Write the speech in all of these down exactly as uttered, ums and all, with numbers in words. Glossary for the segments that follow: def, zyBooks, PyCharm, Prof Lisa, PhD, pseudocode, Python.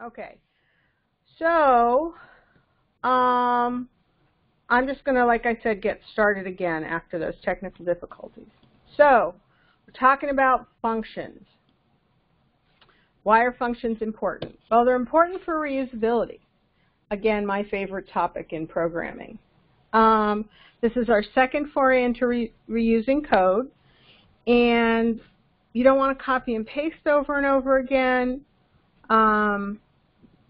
Okay, so um, I'm just going to, like I said, get started again after those technical difficulties. So we're talking about functions. Why are functions important? Well, they're important for reusability. Again, my favorite topic in programming. Um, this is our second foray into re reusing code. And you don't want to copy and paste over and over again. Um,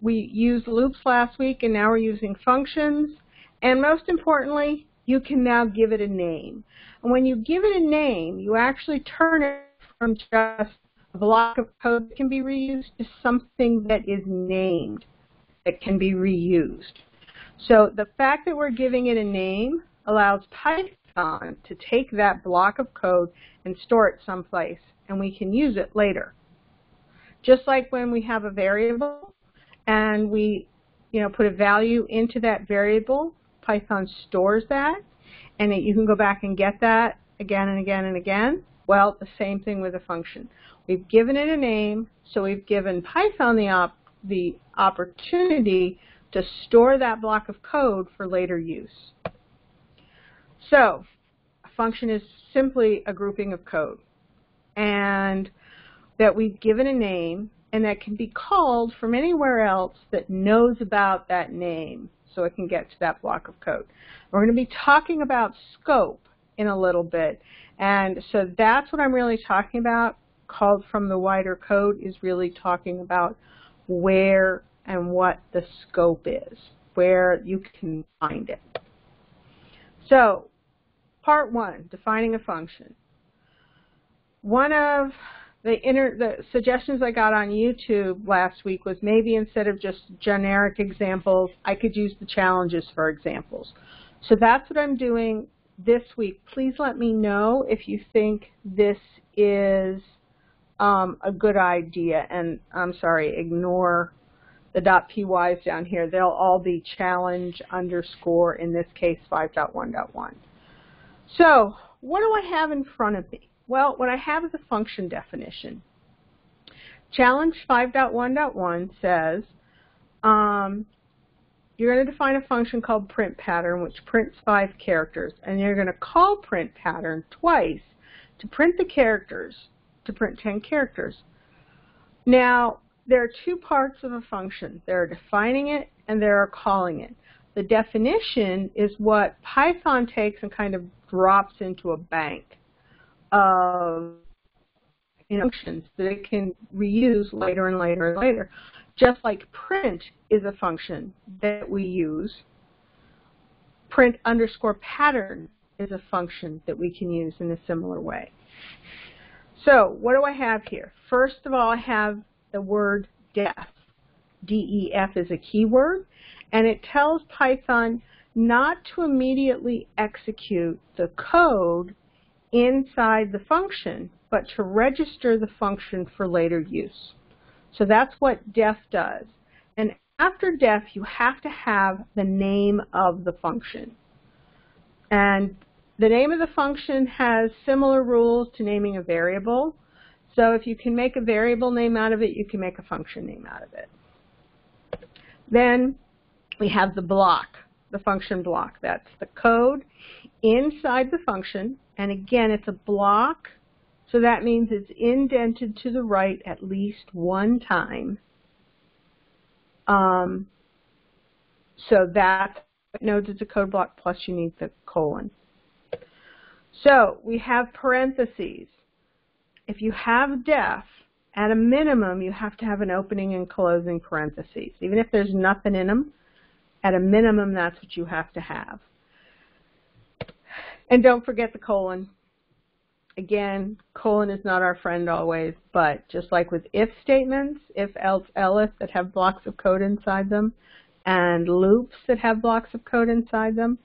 we used loops last week, and now we're using functions. And most importantly, you can now give it a name. And when you give it a name, you actually turn it from just a block of code that can be reused to something that is named, that can be reused. So the fact that we're giving it a name allows Python to take that block of code and store it someplace, and we can use it later. Just like when we have a variable and we you know, put a value into that variable, Python stores that, and it, you can go back and get that again and again and again. Well, the same thing with a function. We've given it a name, so we've given Python the, op the opportunity to store that block of code for later use. So a function is simply a grouping of code, and that we've given a name, and that can be called from anywhere else that knows about that name, so it can get to that block of code. We're going to be talking about scope in a little bit, and so that's what I'm really talking about. Called from the wider code is really talking about where and what the scope is, where you can find it. So part one, defining a function. One of the, inter the suggestions I got on YouTube last week was maybe instead of just generic examples, I could use the challenges for examples. So that's what I'm doing this week. Please let me know if you think this is um, a good idea. And I'm sorry, ignore the .py's down here. They'll all be challenge underscore, in this case, five point one point one. So what do I have in front of me? Well, what I have is a function definition. Challenge five point one point one says um, you're going to define a function called print pattern, which prints five characters. And you're going to call print pattern twice to print the characters, to print ten characters. Now, there are two parts of a function. There are defining it, and there are calling it. The definition is what Python takes and kind of drops into a bank of functions that it can reuse later and later and later. Just like print is a function that we use, print underscore pattern is a function that we can use in a similar way. So what do I have here? First of all, I have the word def. D E F is a keyword, and it tells Python not to immediately execute the code inside the function, but to register the function for later use. So that's what def does. And after def, you have to have the name of the function. And the name of the function has similar rules to naming a variable. So if you can make a variable name out of it, you can make a function name out of it. Then we have the block, the function block. That's the code inside the function. And again, it's a block, so that means it's indented to the right at least one time. Um, so that nodes is a code block, plus you need the colon. So we have parentheses. If you have def, at a minimum, you have to have an opening and closing parentheses. Even if there's nothing in them, at a minimum, that's what you have to have. And don't forget the colon. Again, colon is not our friend always, but just like with if statements, if, else, elif that have blocks of code inside them, and loops that have blocks of code inside them,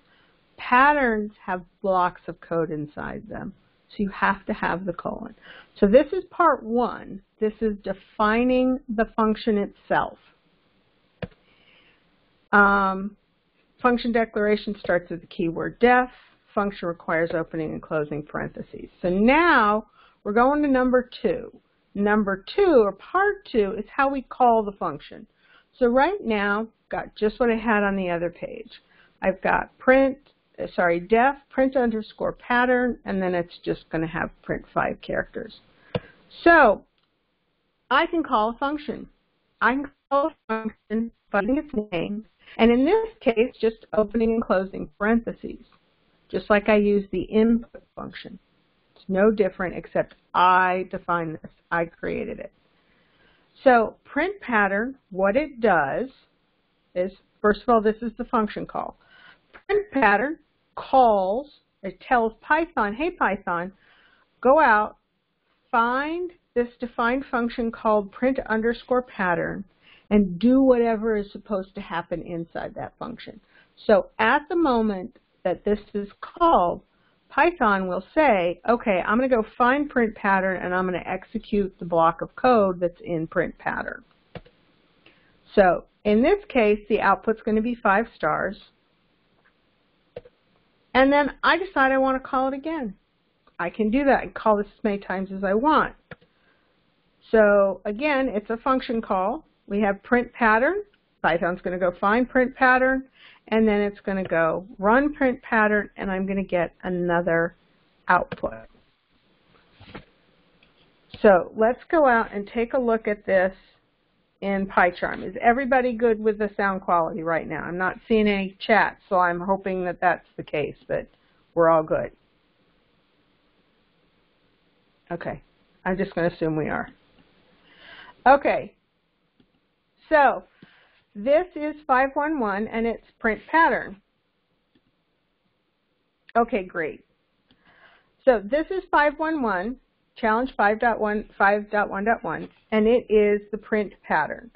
patterns have blocks of code inside them. So you have to have the colon. So this is part one. This is defining the function itself. Um, function declaration starts with the keyword def. Function requires opening and closing parentheses. So now we're going to number two. Number two, or part two, is how we call the function. So right now, got just what I had on the other page. I've got print, sorry, def, print underscore pattern, and then it's just going to have print five characters. So I can call a function. I can call a function by giving its name, and in this case, just opening and closing parentheses, just like I use the input function. It's no different except I defined this. I created it. So print pattern, what it does is, first of all, this is the function call. Print pattern calls, it tells Python, hey Python, go out, find this defined function called print underscore pattern, and do whatever is supposed to happen inside that function. So at the moment that this is called, Python will say, okay, I'm going to go find print pattern, and I'm going to execute the block of code that's in print pattern. So in this case, the output's going to be five stars. And then I decide I want to call it again. I can do that and call this as many times as I want. So again, it's a function call. We have print pattern. Python's going to go find print pattern, and then it's going to go run print pattern, and I'm going to get another output. So let's go out and take a look at this in PyCharm. Is everybody good with the sound quality right now? I'm not seeing any chat, so I'm hoping that that's the case, but we're all good. Okay, I'm just going to assume we are. Okay, so this is five one one, and it's print pattern. Okay, great. So this is five one one, challenge five point one point one, and it is the print pattern.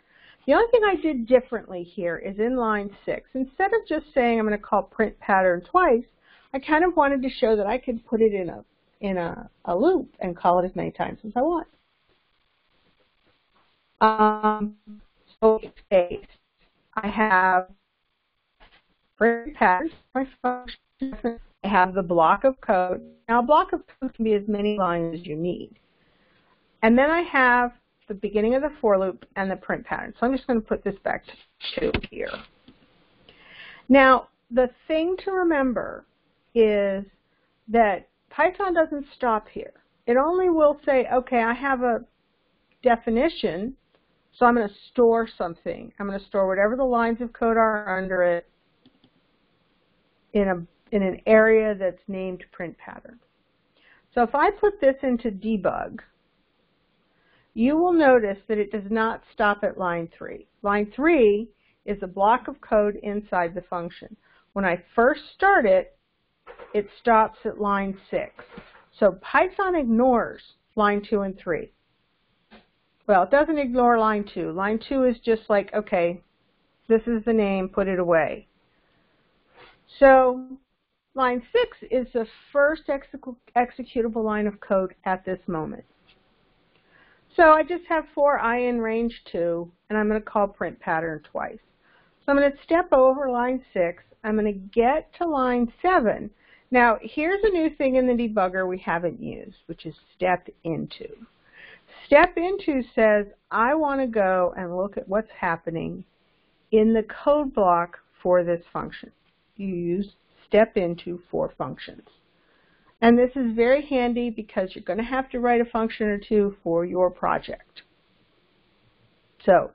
The only thing I did differently here is in line six. Instead of just saying I'm going to call print pattern twice, I kind of wanted to show that I could put it in a, in a, a loop and call it as many times as I want. Um, so in case, I have print pattern, my function, I have the block of code. Now a block of code can be as many lines as you need. And then I have the beginning of the for loop and the print pattern. So I'm just going to put this back to two here. Now the thing to remember is that Python doesn't stop here. It only will say, okay, I have a definition. So I'm going to store something. I'm going to store whatever the lines of code are under it in, a, in an area that's named print pattern. So if I put this into debug, you will notice that it does not stop at line three. Line three is a block of code inside the function. When I first start it, it stops at line six. So Python ignores line two and three. Well, it doesn't ignore line two. Line two is just like, okay, this is the name, put it away. So line six is the first exec- executable line of code at this moment. So I just have for I in range two, and I'm going to call print pattern twice. So I'm going to step over line six. I'm going to get to line seven. Now, here's a new thing in the debugger we haven't used, which is step into. Step into says, I want to go and look at what's happening in the code block for this function. You use step into for functions. And this is very handy because you're going to have to write a function or two for your project. So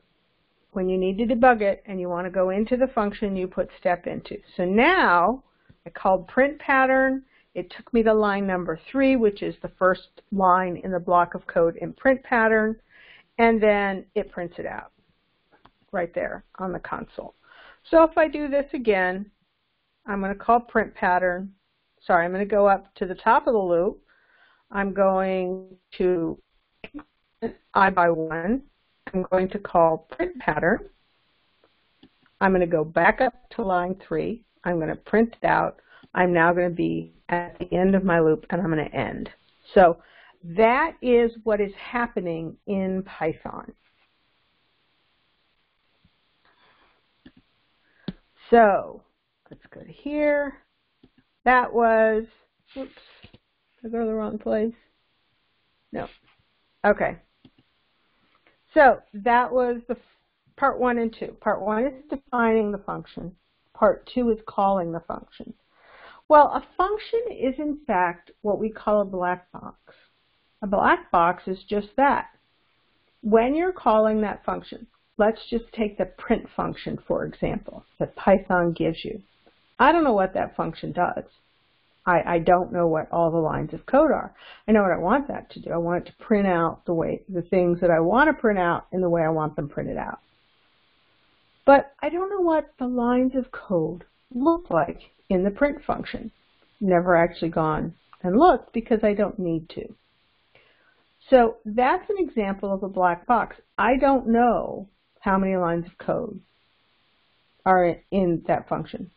when you need to debug it and you want to go into the function, you put step into. So now I called print pattern. It took me to line number three, which is the first line in the block of code in print pattern, and then it prints it out right there on the console. So if I do this again, I'm going to call print pattern. Sorry, I'm going to go up to the top of the loop. I'm going to I by one. I'm going to call print pattern. I'm going to go back up to line three. I'm going to print it out. I'm now going to be at the end of my loop, and I'm going to end. So that is what is happening in Python. So let's go to here. That was, oops, did I go to the wrong place? No. Okay. So that was the part one and two. Part one is defining the function. Part two is calling the function. Well, a function is, in fact, what we call a black box. A black box is just that. When you're calling that function, let's just take the print function, for example, that Python gives you. I don't know what that function does. I, I don't know what all the lines of code are. I know what I want that to do. I want it to print out the way the things that I want to print out and the way I want them printed out. But I don't know what the lines of code look like in the print function. Never actually gone and looked because I don't need to. So that's an example of a black box. I don't know how many lines of code are in that function.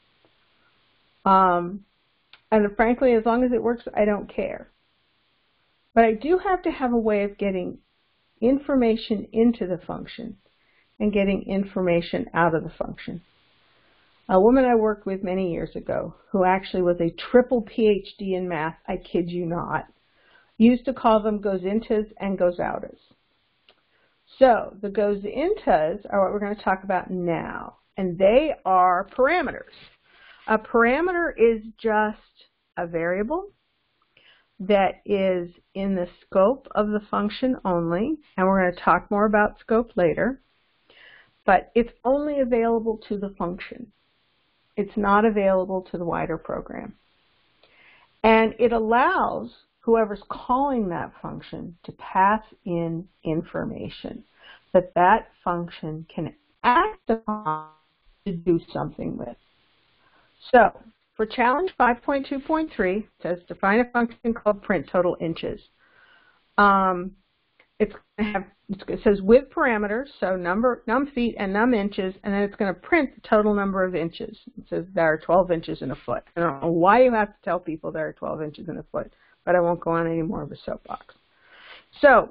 Um, and frankly, as long as it works, I don't care. But I do have to have a way of getting information into the function and getting information out of the function. A woman I worked with many years ago, who actually was a triple PhD in math, I kid you not, used to call them goes intas and goes outas. So the goes intas are what we're going to talk about now, and they are parameters. A parameter is just a variable that is in the scope of the function only, and we're going to talk more about scope later, but it's only available to the function. It's not available to the wider program. And it allows whoever's calling that function to pass in information that that function can act upon to do something with. So for challenge five point two point three, it says define a function called print total inches. Um, it's going to have, it says with parameters, so number, num feet and num inches, and then it's going to print the total number of inches. It says there are twelve inches in a foot. I don't know why you have to tell people there are twelve inches in a foot, but I won't go on any more of a soapbox. So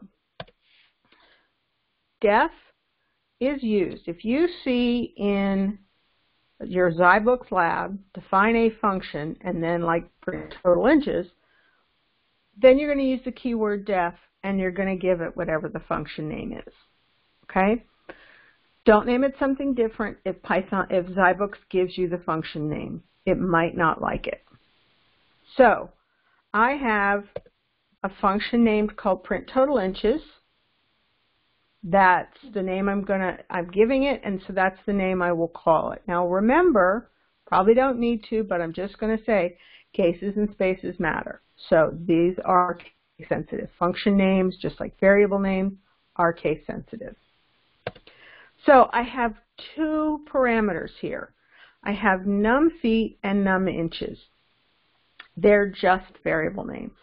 def is used. If you see in your zyBooks lab, define a function, and then like print total inches, then you're going to use the keyword def, and you're going to give it whatever the function name is, okay? Don't name it something different if Python, if zyBooks gives you the function name. It might not like it. So I have a function named called print total inches. That's the name I'm gonna, I'm giving it, and so that's the name I will call it. Now remember, probably don't need to, but I'm just gonna say cases and spaces matter. So these are case sensitive. Function names, just like variable names, are case sensitive. So I have two parameters here. I have num feet and num inches. They're just variable names.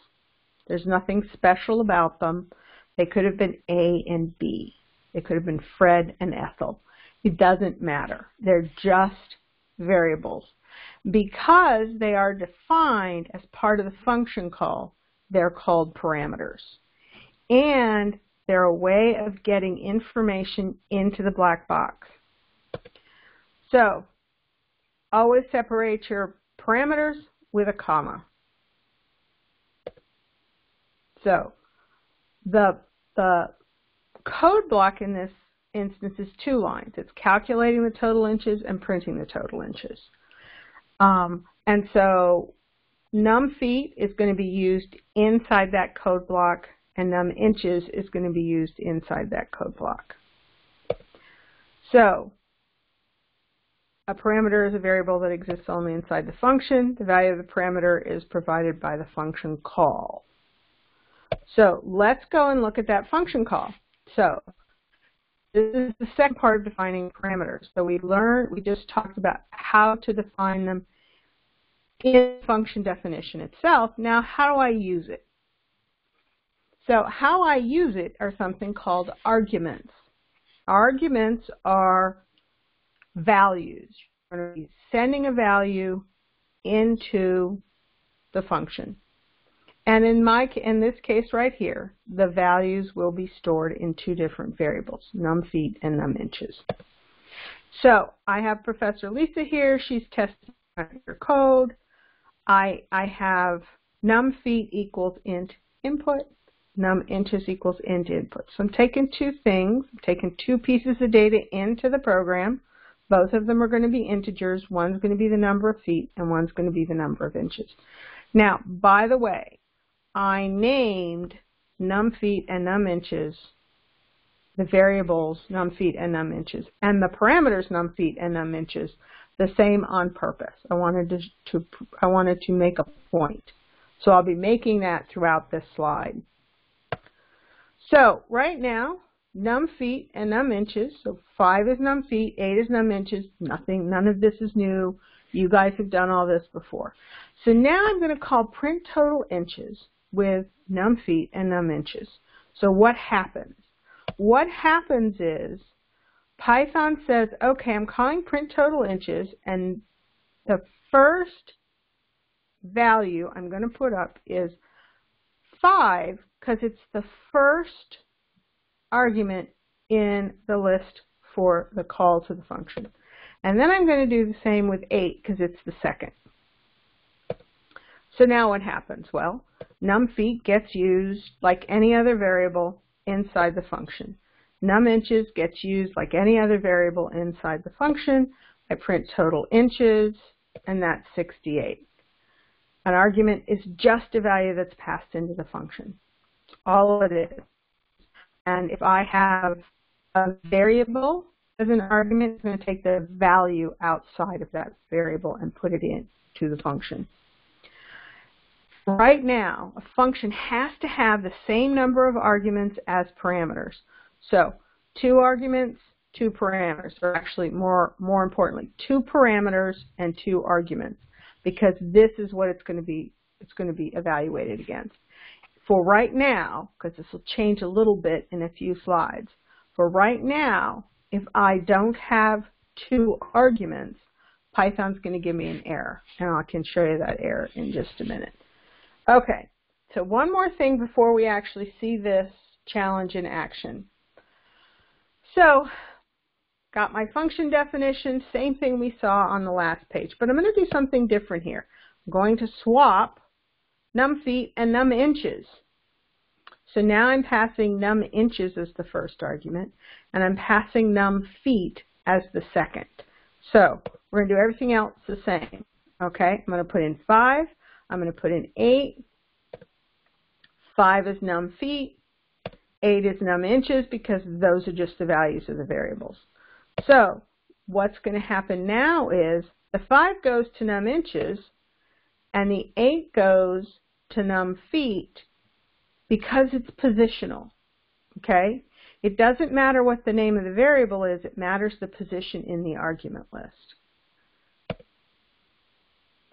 There's nothing special about them. They could have been A and B. They could have been Fred and Ethel. It doesn't matter. They're just variables. Because they are defined as part of the function call, they're called parameters. And they're a way of getting information into the black box. So always separate your parameters with a comma. So the, the code block in this instance is two lines. It's calculating the total inches and printing the total inches. Um, and so num feet is going to be used inside that code block, and num inches is going to be used inside that code block. So a parameter is a variable that exists only inside the function. The value of the parameter is provided by the function call. So let's go and look at that function call. So this is the second part of defining parameters. So we learned, we just talked about how to define them in the function definition itself. Now, how do I use it? So how I use it are something called arguments. Arguments are values. We're going to be sending a value into the function. And in my in this case right here, the values will be stored in two different variables, num feet and num inches. So I have Professor Lisa here. She's testing your code. I I have num feet equals int input num inches equals int input. So I'm taking two things, I'm taking two pieces of data into the program. Both of them are going to be integers. One's going to be the number of feet and one's going to be the number of inches. Now, by the way, I named num feet and num inches, the variables num feet and num inches, and the parameters num feet and num inches the same on purpose. I wanted to, to I wanted to make a point. So I'll be making that throughout this slide. So right now, num feet and num inches, so five is num feet, eight is num inches, nothing, none of this is new. You guys have done all this before. So now I'm going to call print total inches with num feet and num inches. So what happens? What happens is Python says, okay, I'm calling print total inches, and the first value I'm going to put up is five because it's the first argument in the list for the call to the function. And then I'm going to do the same with eight because it's the second. So now what happens? Well, num feet gets used like any other variable inside the function. Num inches gets used like any other variable inside the function. I print total inches, and that's sixty-eight. An argument is just a value that's passed into the function. That's all it is. And if I have a variable as an argument, it's going to take the value outside of that variable and put it into the function. Right now, a function has to have the same number of arguments as parameters. So two arguments, two parameters, or actually more, more importantly, two parameters and two arguments, because this is what it's going to be, it's going to be evaluated against. For right now, because this will change a little bit in a few slides, for right now, if I don't have two arguments, Python's going to give me an error, and I can show you that error in just a minute. Okay, so one more thing before we actually see this challenge in action. So, got my function definition, same thing we saw on the last page, but I'm going to do something different here. I'm going to swap num feet and num inches. So now I'm passing num inches as the first argument, and I'm passing num feet as the second. So we're going to do everything else the same. Okay, I'm going to put in five. I'm going to put in eight. five is num feet. eight is num inches because those are just the values of the variables. So what's going to happen now is the five goes to num inches and the eight goes to num feet because it's positional. Okay? It doesn't matter what the name of the variable is. It matters the position in the argument list.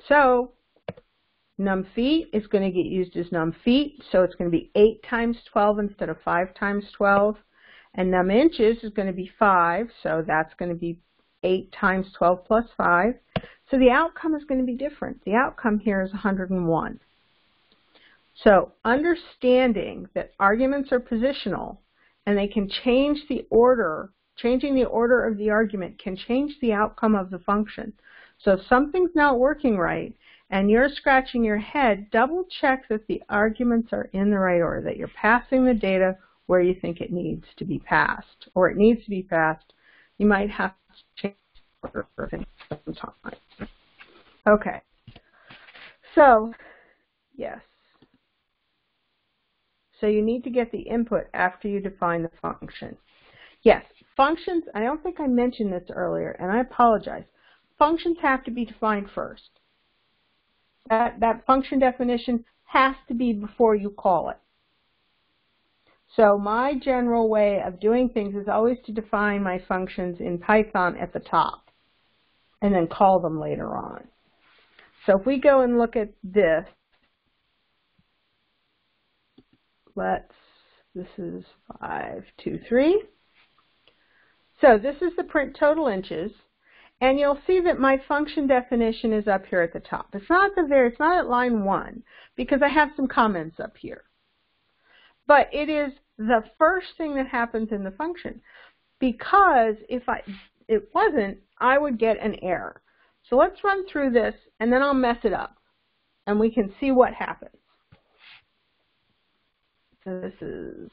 So num feet is going to get used as num feet, so it's going to be eight times twelve instead of five times twelve. And num inches is going to be five, so that's going to be eight times twelve plus five. So the outcome is going to be different. The outcome here is one hundred and one. So understanding that arguments are positional and they can change the order, changing the order of the argument can change the outcome of the function. So if something's not working right, and you're scratching your head, double check that the arguments are in the right order, that you're passing the data where you think it needs to be passed, or it needs to be passed. You might have to change the order for things sometimes. Okay. So, yes. So you need to get the input after you define the function. Yes, functions, I don't think I mentioned this earlier, and I apologize. Functions have to be defined first. That, that function definition has to be before you call it. So my general way of doing things is always to define my functions in Python at the top and then call them later on. So if we go and look at this, let's, this is five two three. So this is the print total inches. And you'll see that my function definition is up here at the top. It's not at the very, it's not at line one because I have some comments up here. But it is the first thing that happens in the function because if I, it wasn't, I would get an error. So let's run through this and then I'll mess it up and we can see what happens. this is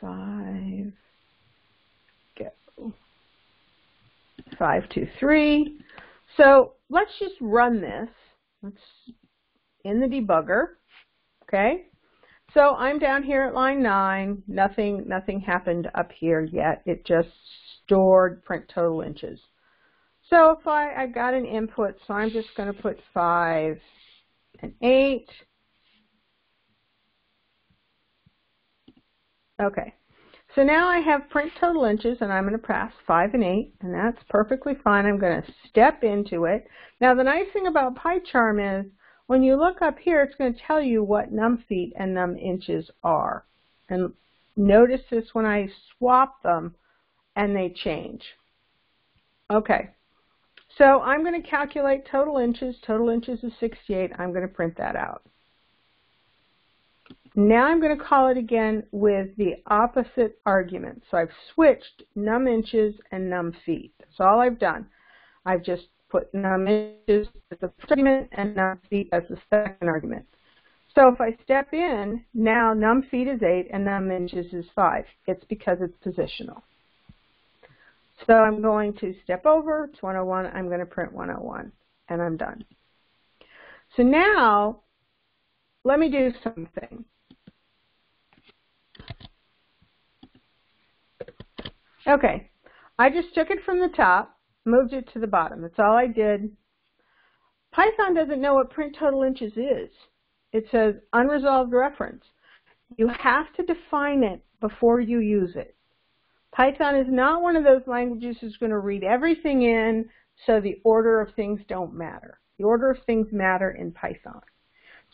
five, go, five, two, three. So let's just run this. Let's in the debugger, okay? So I'm down here at line nine. Nothing, nothing happened up here yet. It just stored print total inches. So if I, I got an input, so I'm just going to put five and eight. Okay. So now I have print total inches, and I'm going to pass five and eight, and that's perfectly fine. I'm going to step into it. Now the nice thing about PyCharm is when you look up here, it's going to tell you what num feet and num inches are. And notice this when I swap them, and they change. Okay. So I'm going to calculate total inches. Total inches is sixty-eight. I'm going to print that out. Now I'm going to call it again with the opposite argument. So I've switched num inches and num feet. That's all I've done. I've just put num inches as the first argument and num feet as the second argument. So if I step in, now num feet is eight and num inches is five. It's because it's positional. So I'm going to step over, it's one oh one, I'm going to print one oh one, and I'm done. So now, let me do something. Okay, I just took it from the top, moved it to the bottom. That's all I did. Python doesn't know what print total inches is. It says unresolved reference. You have to define it before you use it. Python is not one of those languages that's going to read everything in, so the order of things don't matter. The order of things matter in Python.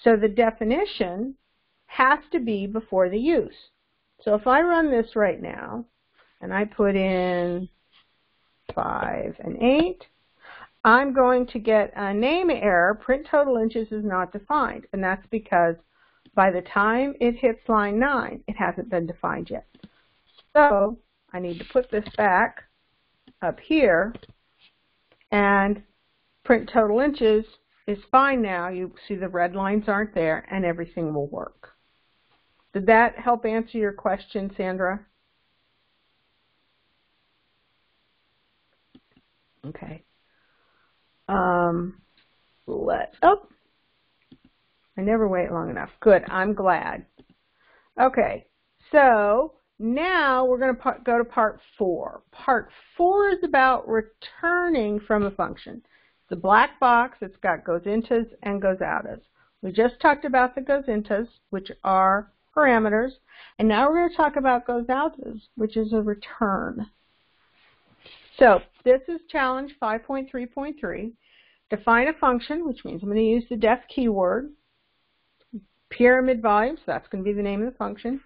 So the definition has to be before the use. So if I run this right now, and I put in five and eight, I'm going to get a name error, print total inches is not defined, and that's because by the time it hits line nine, it hasn't been defined yet. So I need to put this back up here, and print total inches is fine now. You see the red lines aren't there, and everything will work. Did that help answer your question, Sandra? Okay. Um, let, oh, I never wait long enough. Good, I'm glad. Okay, so now we're going to go to part four. Part four is about returning from a function. It's a black box. It's got goes intos and goes outos. We just talked about the goes intos, which are parameters, and now we're going to talk about goes outos, which is a return. So this is challenge five point three point three. Define a function, which means I'm going to use the def keyword. Pyramid volume, so that's going to be the name of the function,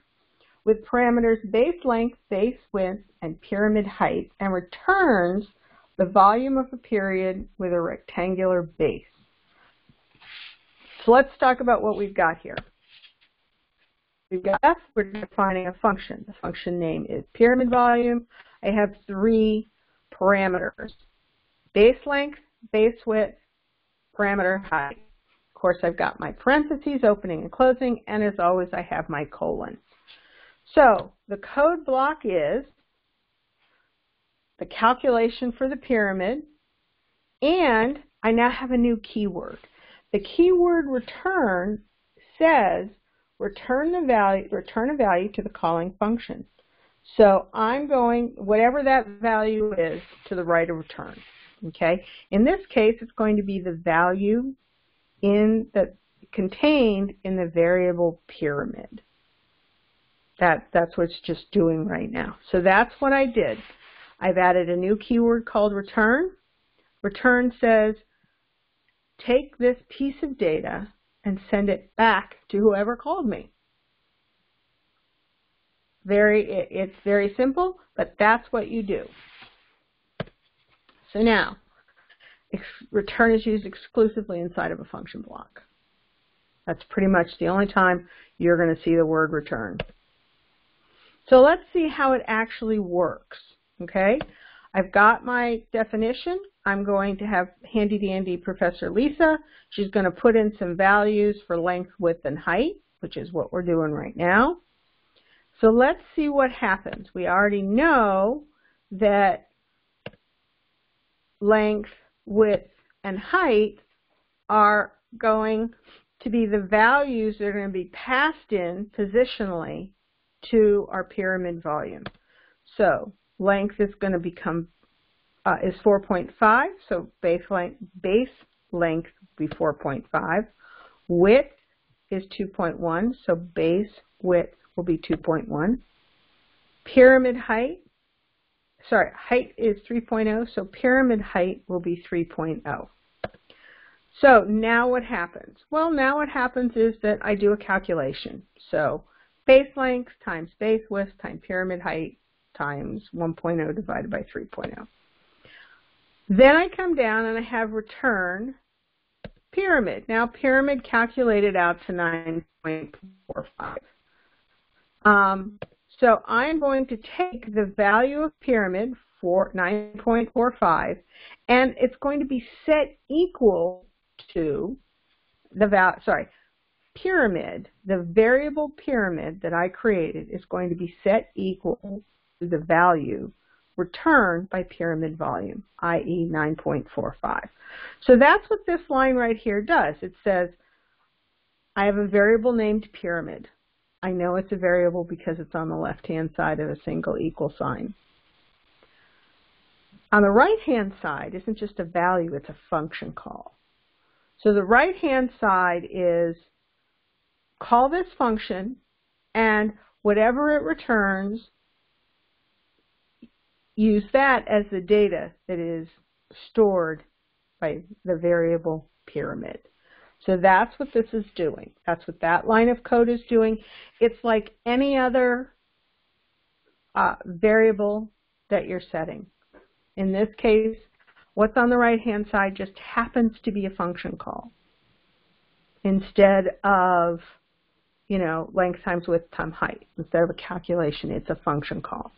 with parameters base length, base width, and pyramid height, and returns the volume of a period with a rectangular base. So let's talk about what we've got here. We've got F, we're defining a function. The function name is pyramid volume. I have three parameters, base length, base width, parameter height. Of course, I've got my parentheses, opening and closing, and as always, I have my colon. So the code block is the calculation for the pyramid, and I now have a new keyword. The keyword return says return the value, return a value to the calling function. So I'm going whatever that value is to the right of return. Okay. In this case, it's going to be the value in the contained in the variable pyramid. That, that's what it's just doing right now. So that's what I did. I've added a new keyword called return. Return says, take this piece of data and send it back to whoever called me. Very, it, it's very simple, but that's what you do. So now, return is used exclusively inside of a function block. That's pretty much the only time you're going to see the word return. So let's see how it actually works, okay? I've got my definition. I'm going to have handy dandy Professor Lisa. She's going to put in some values for length, width, and height, which is what we're doing right now. So let's see what happens. We already know that length, width, and height are going to be the values that are going to be passed in positionally to our pyramid volume. So length is going to become uh, is four point five, so base length base length will be four point five. Width is two point one, so base width will be two point one. Pyramid height, sorry, height is three point zero, so pyramid height will be three point zero. So now what happens? Well, now what happens is that I do a calculation. So base length times base width times pyramid height times one point zero divided by three point zero. Then I come down and I have return pyramid. Now pyramid calculated out to nine point four five. Um, so I'm going to take the value of pyramid for nine point four five, and it's going to be set equal to the value, sorry, pyramid, the variable pyramid that I created is going to be set equal to the value returned by pyramid volume, that is nine point four five. So that's what this line right here does. It says, I have a variable named pyramid. I know it's a variable because it's on the left-hand side of a single equal sign. On the right-hand side isn't just a value, it's a function call. So the right-hand side is call this function, and whatever it returns, use that as the data that is stored by the variable pyramid. So that's what this is doing. That's what that line of code is doing. It's like any other uh, variable that you're setting. In this case, what's on the right-hand side just happens to be a function call instead of, you know, length times width times height. Instead of a calculation, it's a function call.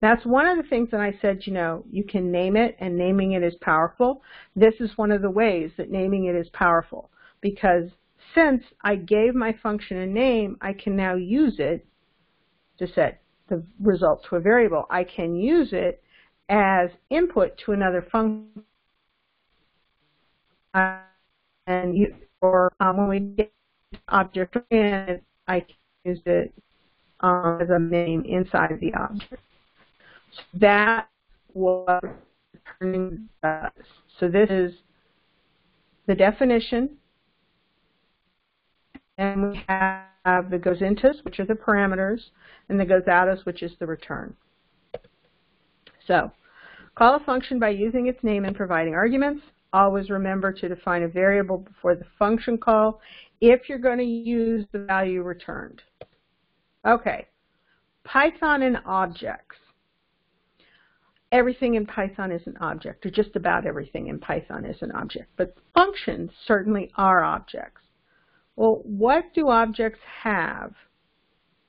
That's one of the things that I said, you know, you can name it, and naming it is powerful. This is one of the ways that naming it is powerful, because since I gave my function a name, I can now use it to set the result to a variable. I can use it as input to another function. Uh, and you, or um, when we get object oriented, I can use it um, as a name inside of the object. So that's what returning does. So this is the definition, and we have the goes into us, which are the parameters, and the goes out us, which is the return. So call a function by using its name and providing arguments. Always remember to define a variable before the function call if you're going to use the value returned. Okay, Python and objects. Everything in Python is an object, or just about everything in Python is an object, but functions certainly are objects. Well, what do objects have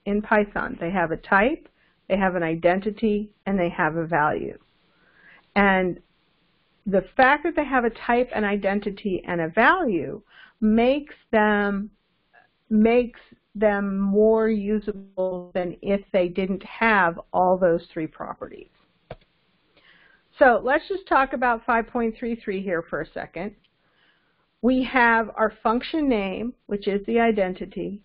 in Python? They have a type, they have an identity, and they have a value. And the fact that they have a type, an identity, and a value makes them makes them more usable than if they didn't have all those three properties. So let's just talk about five point three three here for a second. We have our function name, which is the identity,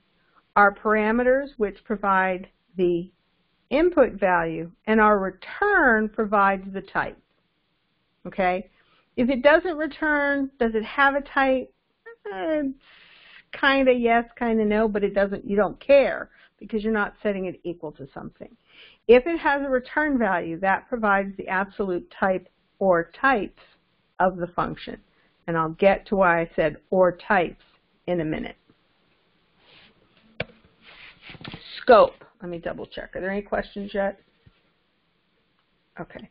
our parameters, which provide the input value, and our return provides the type. Okay? If it doesn't return, does it have a type? Eh, kind of yes, kind of no, but it doesn't, you don't care because you're not setting it equal to something. If it has a return value, that provides the absolute type or types of the function. And I'll get to why I said or types in a minute. Scope. Let me double check. Are there any questions yet? Okay.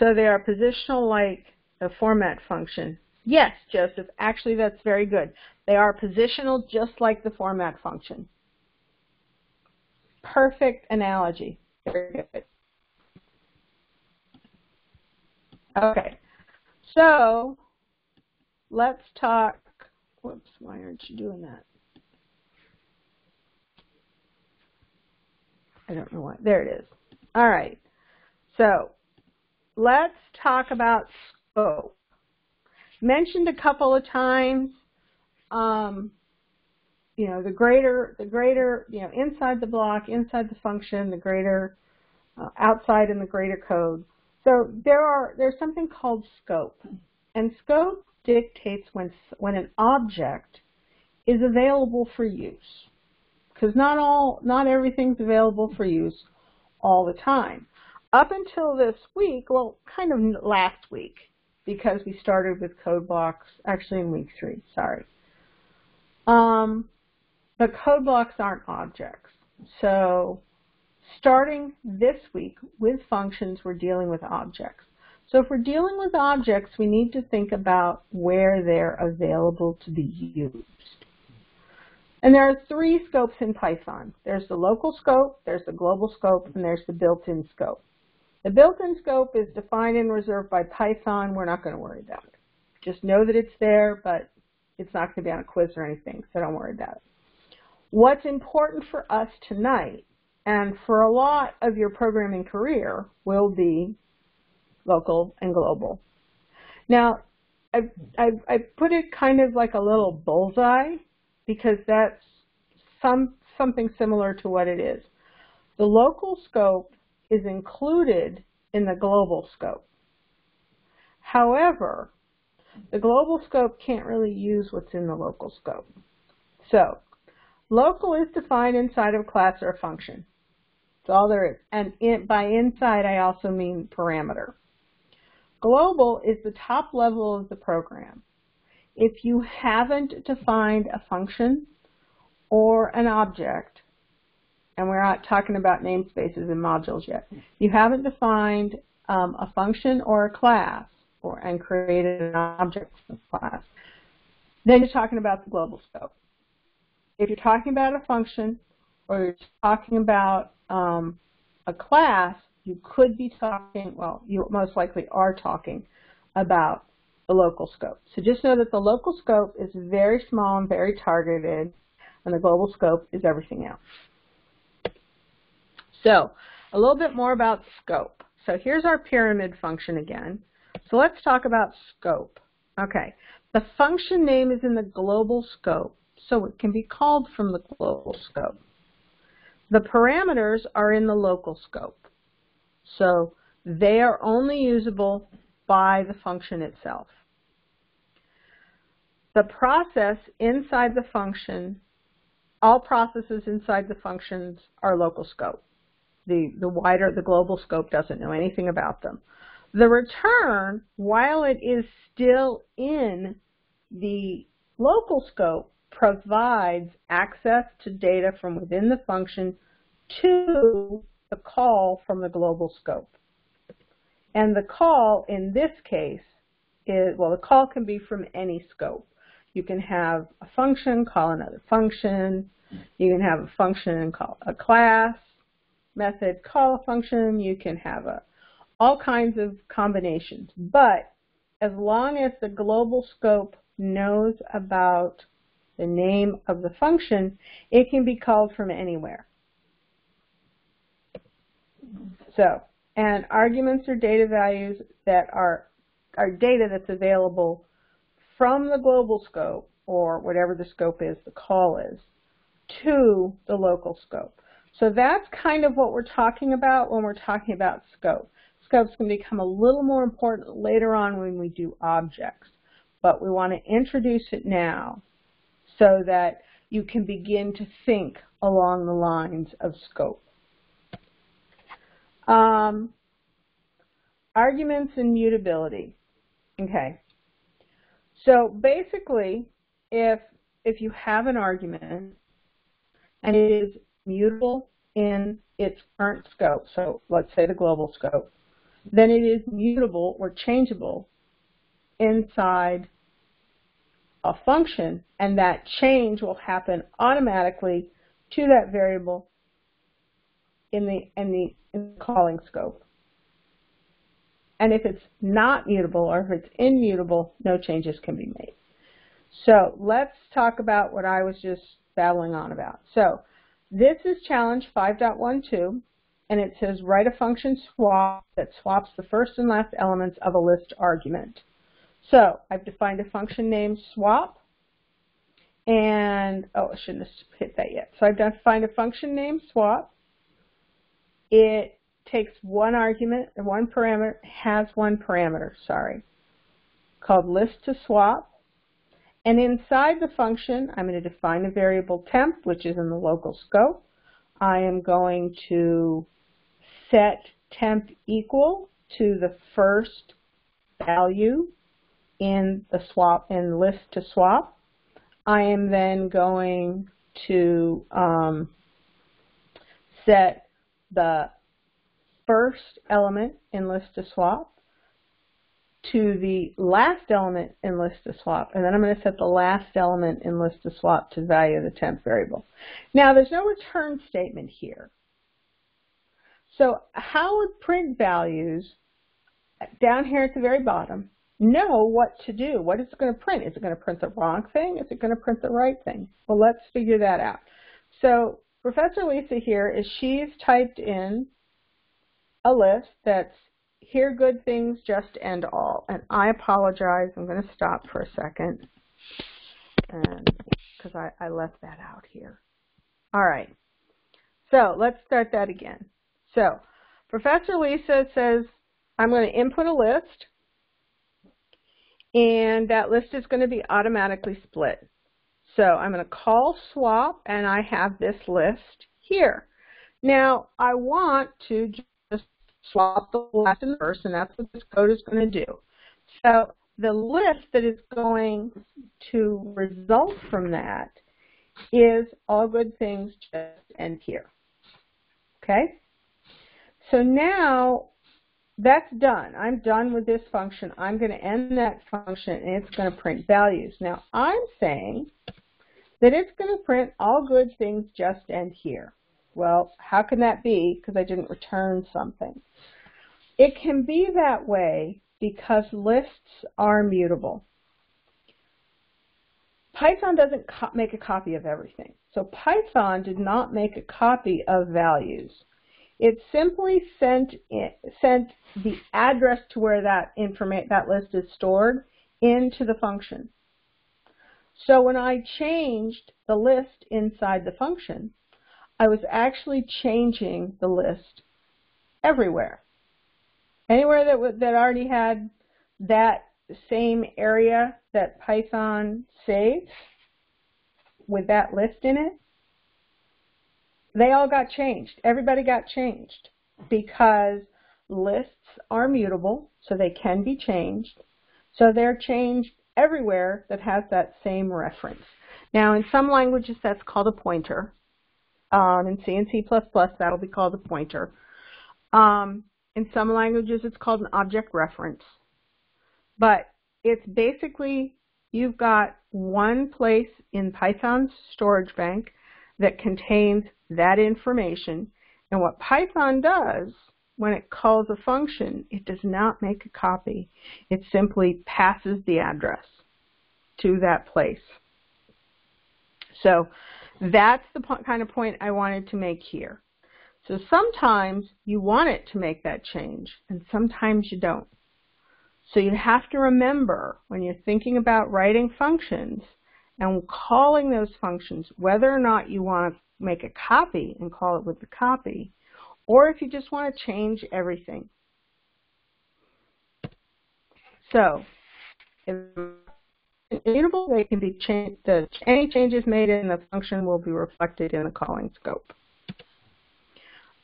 So they are positional like the format function. Yes, Joseph. Actually, that's very good. They are positional just like the format function. Perfect analogy. Very good. Okay, so let's talk. Whoops, why aren't you doing that? I don't know why. There it is. All right, so let's talk about scope. Mentioned a couple of times. Um, you know, the greater, the greater, you know, inside the block, inside the function, the greater, uh, outside in the greater code. So there are, there's something called scope, and scope dictates when, when an object is available for use, because not all, not everything's available for use all the time. Up until this week, well, kind of last week, because we started with code blocks, actually in week three, sorry. Um, but code blocks aren't objects. So starting this week with functions, we're dealing with objects. So if we're dealing with objects, we need to think about where they're available to be used. And there are three scopes in Python. There's the local scope, there's the global scope, and there's the built-in scope. The built-in scope is defined and reserved by Python. We're not going to worry about it. Just know that it's there, but it's not going to be on a quiz or anything, so don't worry about it. What's important for us tonight, and for a lot of your programming career, will be local and global. Now, I've, I've, I've put it kind of like a little bullseye, because that's some, something similar to what it is. The local scope is included in the global scope. However, the global scope can't really use what's in the local scope. So, local is defined inside of a class or a function. That's all there is. And in, by inside, I also mean parameter. Global is the top level of the program. If you haven't defined a function or an object, and we're not talking about namespaces and modules yet, you haven't defined um, a function or a class, or, and created an object from the class, then you're talking about the global scope. If you're talking about a function or you're talking about um, a class, you could be talking, well, you most likely are talking about the local scope. So just know that the local scope is very small and very targeted, and the global scope is everything else. So a little bit more about scope. So here's our pyramid function again. So let's talk about scope. Okay, the function name is in the global scope, so it can be called from the global scope. The parameters are in the local scope, so they are only usable by the function itself. The process inside the function, all processes inside the functions are local scope. The, the wider, the global scope doesn't know anything about them. The return, while it is still in the local scope, provides access to data from within the function to the call from the global scope. And the call in this case is, well, the call can be from any scope. You can have a function call another function. You can have a function and call a class method call a function. You can have a all kinds of combinations. But as long as the global scope knows about the name of the function, it can be called from anywhere. So, and arguments are data values that are, are data that's available from the global scope, or whatever the scope is, the call is, to the local scope. So that's kind of what we're talking about when we're talking about scope. Scope's going to become a little more important later on when we do objects, but we want to introduce it now so that you can begin to think along the lines of scope. Um, arguments and mutability. Okay. So basically, if, if you have an argument and it is mutable in its current scope, so let's say the global scope, then it is mutable or changeable inside a function, and that change will happen automatically to that variable in the, in the, in the calling scope. And if it's not mutable or if it's immutable, no changes can be made. So let's talk about what I was just babbling on about. So this is challenge five point twelve, and it says write a function swap that swaps the first and last elements of a list argument. So I've defined a function named swap, and oh, I shouldn't have hit that yet. So I've defined a function named swap. It takes one argument, one parameter, has one parameter, sorry, called list to swap. And inside the function, I'm going to define a variable temp, which is in the local scope. I am going to set temp equal to the first value in the swap, in list to swap. I am then going to um, set the first element in list to swap to the last element in list to swap, and then I'm going to set the last element in list to swap to the value of the temp variable. Now, there's no return statement here. So how would print values down here at the very bottom know what to do? What is it going to print? Is it going to print the wrong thing? Is it going to print the right thing? Well, let's figure that out. So Professor Lisa here is she's typed in a list that's here, good things, just, and all. And I apologize. I'm going to stop for a second because I, I left that out here. All right. So let's start that again. So Professor Lisa says, I'm going to input a list, and that list is going to be automatically split. So I'm going to call swap, and I have this list here. Now, I want to swap the last and the first, and that's what this code is going to do. So the list that is going to result from that is all good things, just, and here. Okay? So now that's done. I'm done with this function. I'm going to end that function, and it's going to print values. Now, I'm saying that it's going to print all good things, just, and here. Well, how can that be? Because I didn't return something. It can be that way because lists are mutable. Python doesn't make a copy of everything. So Python did not make a copy of values. It simply sent it, sent the address to where that informa- that list is stored into the function. So when I changed the list inside the function, I was actually changing the list everywhere. Anywhere that, w that already had that same area that Python saves with that list in it, they all got changed. Everybody got changed because lists are mutable, so they can be changed. So they're changed everywhere that has that same reference. Now, in some languages, that's called a pointer. Um, in C and C plus plus, that'll be called a pointer. Um, in some languages, it's called an object reference. But it's basically, you've got one place in Python's storage bank that contains that information. And what Python does when it calls a function, it does not make a copy. It simply passes the address to that place. So that's the kind of point I wanted to make here. So sometimes you want it to make that change, and sometimes you don't. So you have to remember when you're thinking about writing functions and calling those functions, whether or not you want to make a copy and call it with the copy, or if you just want to change everything. So if immutable, they can be changed. The, any changes made in the function will be reflected in the calling scope.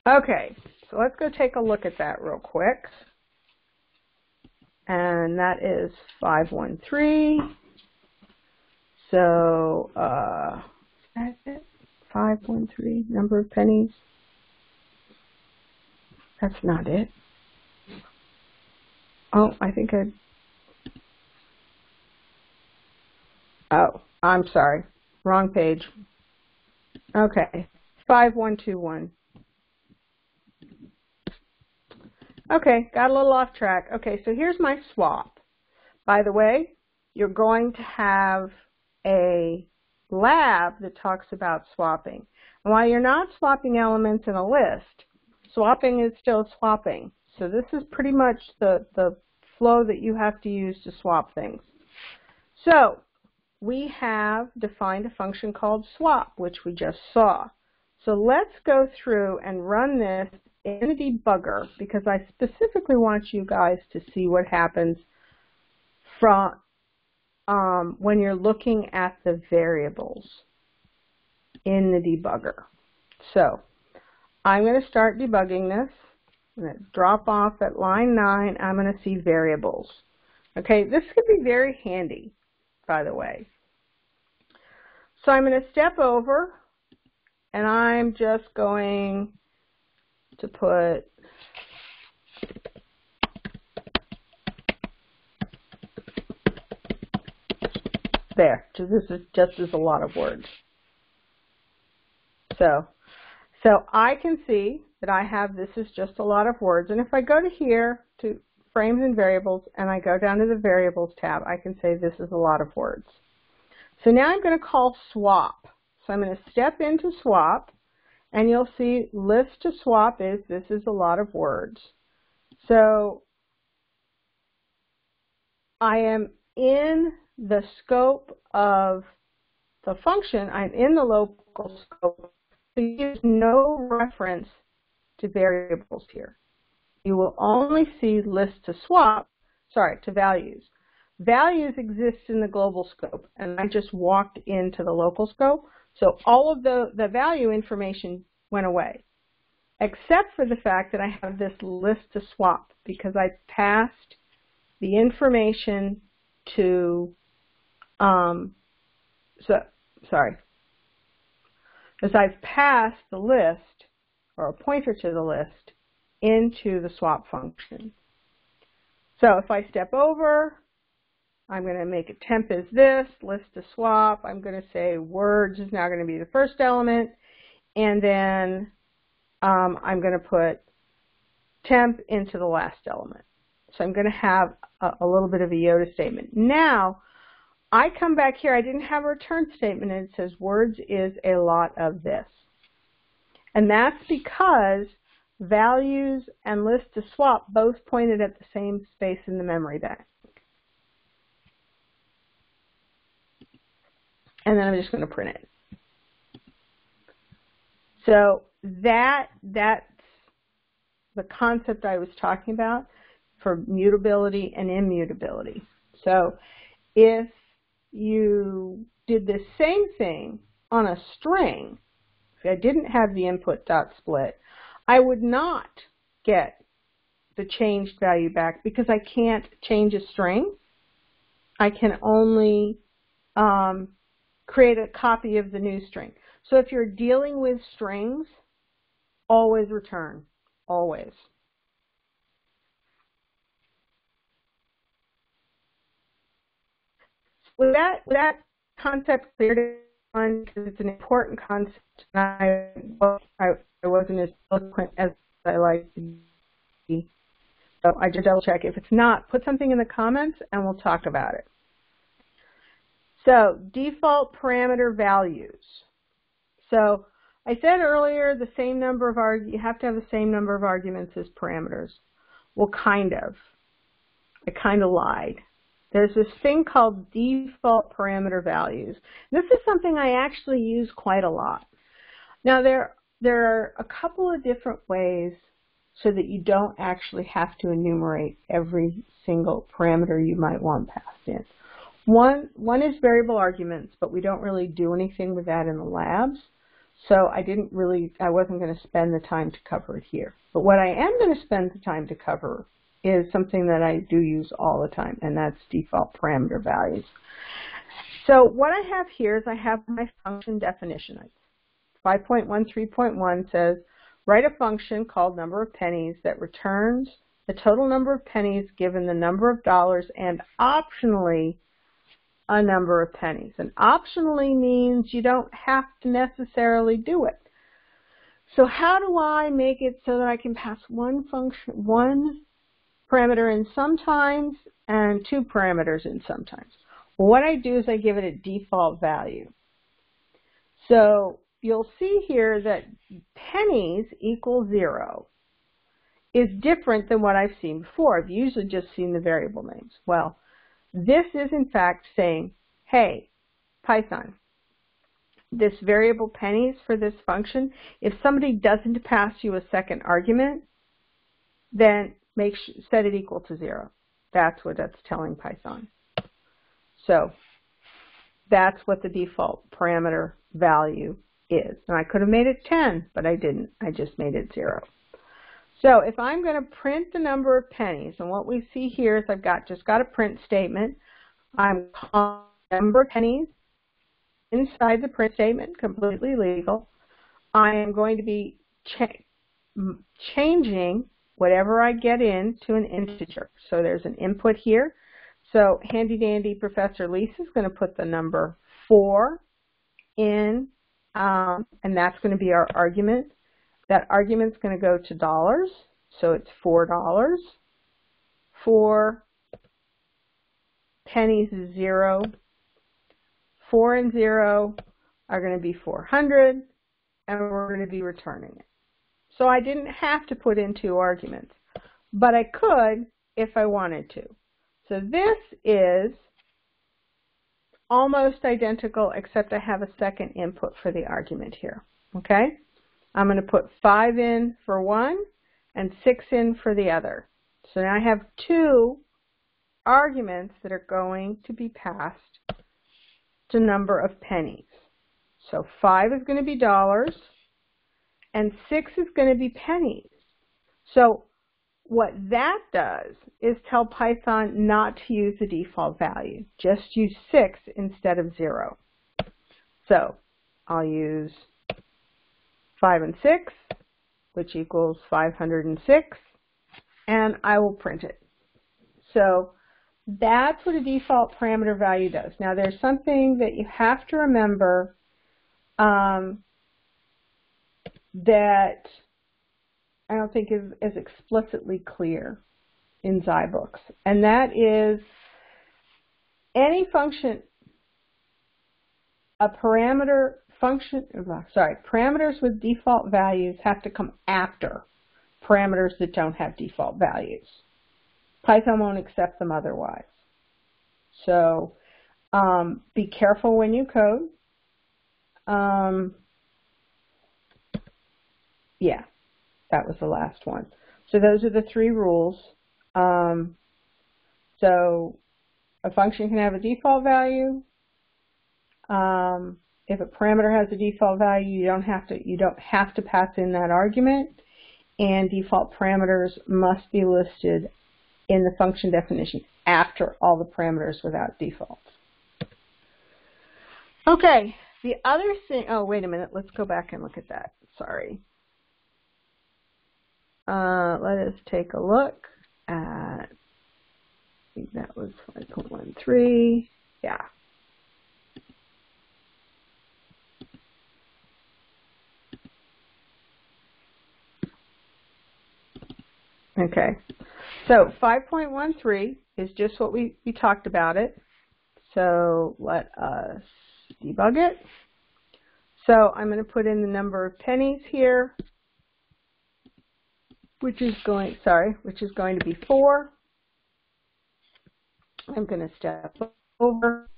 Okay, so let's go take a look at that real quick. And that is five one three. So, uh, is that it? five one three, number of pennies. That's not it. Oh, I think I. Oh, I'm sorry. Wrong page. Okay. five one two one. Okay, got a little off track. Okay, so here's my swap. By the way, you're going to have a lab that talks about swapping. And while you're not swapping elements in a list, swapping is still swapping. So this is pretty much the, the flow that you have to use to swap things. So we have defined a function called swap, which we just saw. So let's go through and run this in the debugger, because I specifically want you guys to see what happens from um, when you're looking at the variables in the debugger. So I'm going to start debugging this. I'm going to drop off at line nine. I'm going to see variables. Okay, this could be very handy, by the way. So I'm going to step over, and I'm just going to put there. So this is just as a lot of words. So, so I can see that I have this is just a lot of words. And if I go to here to frames and variables, and I go down to the variables tab, I can say this is a lot of words. So now I'm going to call swap. So I'm going to step into swap, and you'll see list to swap is this is a lot of words. So I am in the scope of the function. I'm in the local scope. So you use no reference to variables here. You will only see list to swap, sorry, to values. Values exist in the global scope, and I just walked into the local scope. So all of the, the value information went away, except for the fact that I have this list to swap, because I passed the information to, um, so, sorry, as I've passed the list, or a pointer to the list, into the swap function. So if I step over, I'm going to make a temp is this, list to swap. I'm going to say words is now going to be the first element. And then um, I'm going to put temp into the last element. So I'm going to have a, a little bit of a YOTA statement. Now, I come back here. I didn't have a return statement, and it says words is a lot of this. And that's because values and list to swap both pointed at the same space in the memory bank. And then I'm just going to print it. So that that's the concept I was talking about for mutability and immutability. So if you did the same thing on a string, if I didn't have the input dot split, I would not get the changed value back, because I can't change a string. I can only um, create a copy of the new string. So if you're dealing with strings, always return, always. With that, with that concept cleared on, because it's an important concept, and I, I, I wasn't as eloquent as I like to be. So I just double check. If it's not, put something in the comments and we'll talk about it. So default parameter values. So I said earlier the same number of arg you have to have the same number of arguments as parameters. Well, kind of. I kind of lied. There's this thing called default parameter values. This is something I actually use quite a lot. Now there there are a couple of different ways so that you don't actually have to enumerate every single parameter you might want passed in. One, one is variable arguments, but we don't really do anything with that in the labs. So I didn't really, I wasn't going to spend the time to cover it here. But what I am going to spend the time to cover is something that I do use all the time, and that's default parameter values. So what I have here is I have my function definition. five point one three point one says, write a function called number of pennies that returns the total number of pennies given the number of dollars and optionally a number of pennies. And optionally means you don't have to necessarily do it. So how do I make it so that I can pass one function, one parameter in sometimes and two parameters in sometimes? Well, what I do is I give it a default value. So you'll see here that pennies equals zero is different than what I've seen before. I've usually just seen the variable names. Well, this is in fact saying, hey, Python, this variable pennies for this function, if somebody doesn't pass you a second argument, then make sure, set it equal to zero. That's what that's telling Python. So that's what the default parameter value is. And I could have made it ten, but I didn't. I just made it zero. So if I'm going to print the number of pennies, and what we see here is I've got just got a print statement. I'm calling number of pennies inside the print statement, completely legal. I am going to be cha changing whatever I get in to an integer. So there's an input here. So handy dandy Professor Lisa is going to put the number four in, um, and that's going to be our argument. That argument's going to go to dollars, so it's four dollars. Four pennies is zero. Four and zero are going to be four hundred, and we're going to be returning it. So I didn't have to put in two arguments, but I could if I wanted to. So this is almost identical, except I have a second input for the argument here, okay? I'm going to put five in for one and six in for the other. So now I have two arguments that are going to be passed to number of pennies. So five is going to be dollars and six is going to be pennies. So what that does is tell Python not to use the default value. Just use six instead of zero. So I'll use five and six, which equals five hundred six, and I will print it. So that's what a default parameter value does. Now there's something that you have to remember, um, that I don't think is, is explicitly clear in zyBooks, and that is any function, a parameter function, sorry, parameters with default values have to come after parameters that don't have default values. Python won't accept them otherwise. So um, be careful when you code. Um, yeah, that was the last one. So those are the three rules. Um, so a function can have a default value. Um, If a parameter has a default value, you don't have to you don't have to pass in that argument, and default parameters must be listed in the function definition after all the parameters without default. Okay, the other thing, oh wait a minute, let's go back and look at that. Sorry. Uh, let us take a look at, I think that was five point one three. Yeah. Okay, so five point one three is just what we, we talked about it. So let us debug it. So I'm going to put in the number of pennies here, which is going, sorry, which is going to be four. I'm going to step over,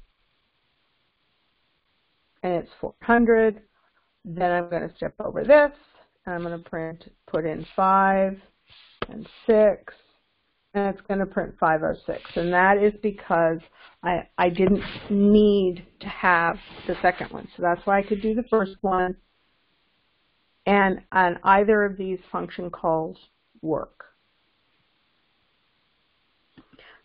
and it's four hundred. Then I'm going to step over this, and I'm going to print, put in five. And six, and it's going to print five oh six, and that is because I, I didn't need to have the second one, so that's why I could do the first one, and, and either of these function calls work.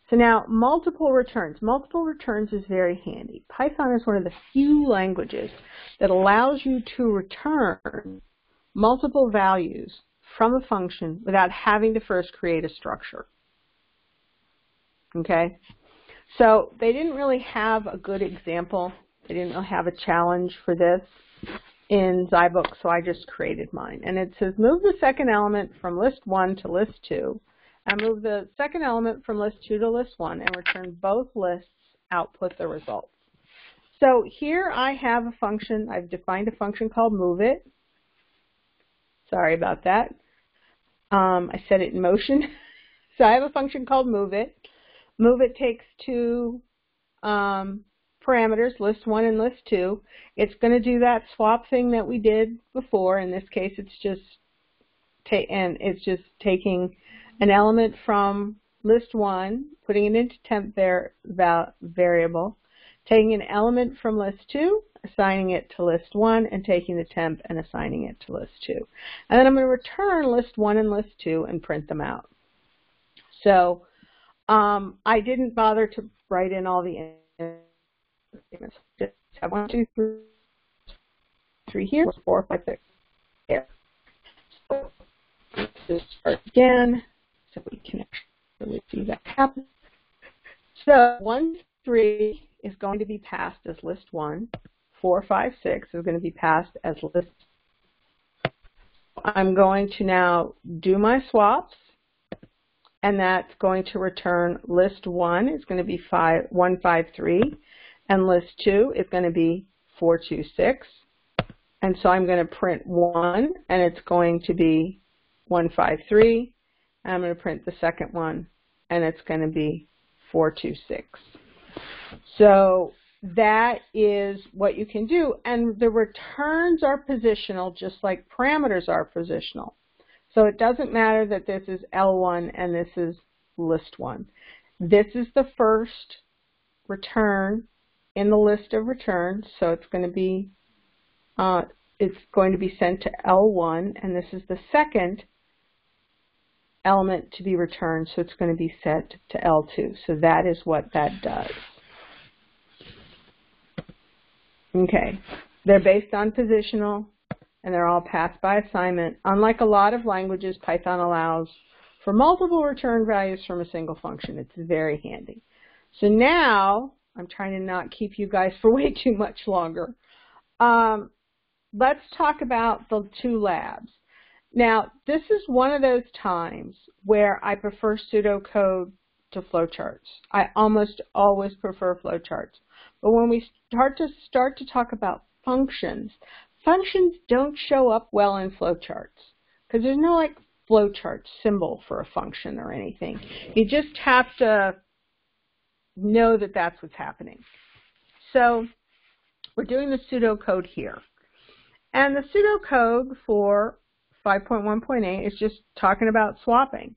So now multiple returns. Multiple returns is very handy. Python is one of the few languages that allows you to return multiple values from a function without having to first create a structure. Okay? So they didn't really have a good example. They didn't really have a challenge for this. in zyBooks, so I just created mine. And it says move the second element from list one to list two, and move the second element from list two to list one, and return both lists, output the results. So here I have a function. I've defined a function called move it. Sorry about that. Um, I set it in motion. So I have a function called move it. Move it takes two um, parameters, list one and list two. It's going to do that swap thing that we did before. In this case, it's just and it's just taking an element from list one, putting it into temp var val variable, taking an element from list two, assigning it to list one, and taking the temp and assigning it to list two. And then I'm going to return list one and list two and print them out. So um, I didn't bother to write in all the statements. Just have one, two, three, three here, four, five, six here. So let's just start again so we can actually see that happen. So one, three is going to be passed as list one. Four, five, six is going to be passed as list. I'm going to now do my swaps. And that's going to return list one is going to be five, one, five, three, and list two is going to be four, two, six. And so I'm going to print one, and it's going to be one, five, three. And I'm going to print the second one, and it's going to be four, two, six. So that is what you can do. And the returns are positional, just like parameters are positional. So it doesn't matter that this is L one and this is list one. This is the first return in the list of returns, so it's going to be uh, it's going to be sent to L one, and this is the second element to be returned, so it's going to be set to L two. So that is what that does. Okay, they're based on positional, and they're all passed by assignment. Unlike a lot of languages, Python allows for multiple return values from a single function. It's very handy. So now, I'm trying to not keep you guys for way too much longer. Um, let's talk about the two labs. Now, this is one of those times where I prefer pseudocode to flowcharts. I almost always prefer flowcharts. But when we start to start to talk about functions, functions don't show up well in flowcharts because there's no like flowchart symbol for a function or anything. You just have to know that that's what's happening. So we're doing the pseudocode here. And the pseudocode for five point one point eight is just talking about swapping.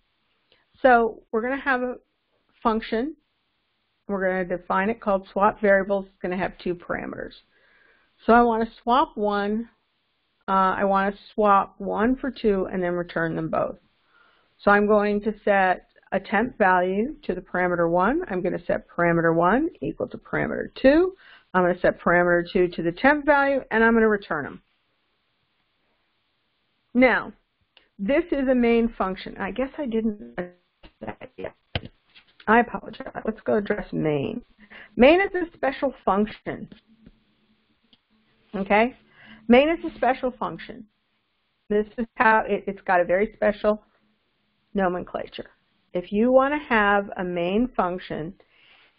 So we're going to have a function. We're going to define it called swap variables. It's going to have two parameters. So I want to swap one, uh, I want to swap one for two and then return them both. So I'm going to set a temp value to the parameter one. I'm going to set parameter one equal to parameter two. I'm going to set parameter two to the temp value, and I'm going to return them. Now, this is a main function. I guess I didn't address that yet. I apologize. Let's go address main. Main is a special function. Okay, main is a special function. This is how it, it's got a very special nomenclature. If you want to have a main function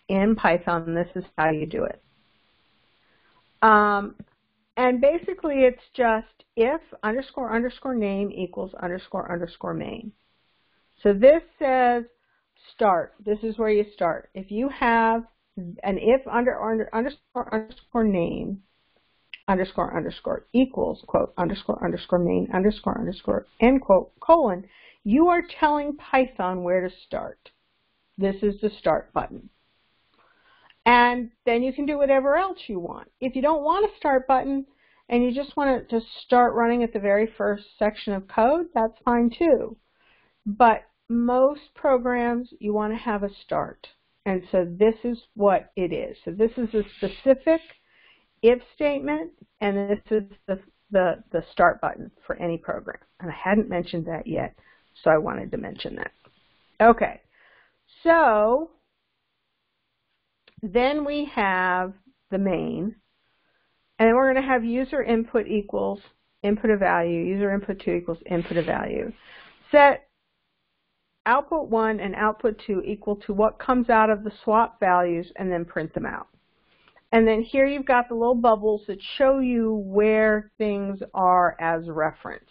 in Python, this is how you do it. Um, and basically, it's just if underscore underscore name equals underscore underscore main. So this says start. This is where you start. If you have an if under, under underscore underscore name underscore underscore equals quote underscore underscore main underscore underscore end quote colon, you are telling Python where to start. This is the start button. And then you can do whatever else you want. If you don't want a start button and you just want to just start running at the very first section of code, that's fine too. But most programs, you want to have a start. And so this is what it is. So this is a specific if statement, and this is the, the, the start button for any program. And I hadn't mentioned that yet, so I wanted to mention that. Okay, so then we have the main, And then we're going to have user input equals input of value, user input two equals input of value. Set output one and output two equal to what comes out of the swap values, and then print them out. And then here you've got the little bubbles that show you where things are as reference.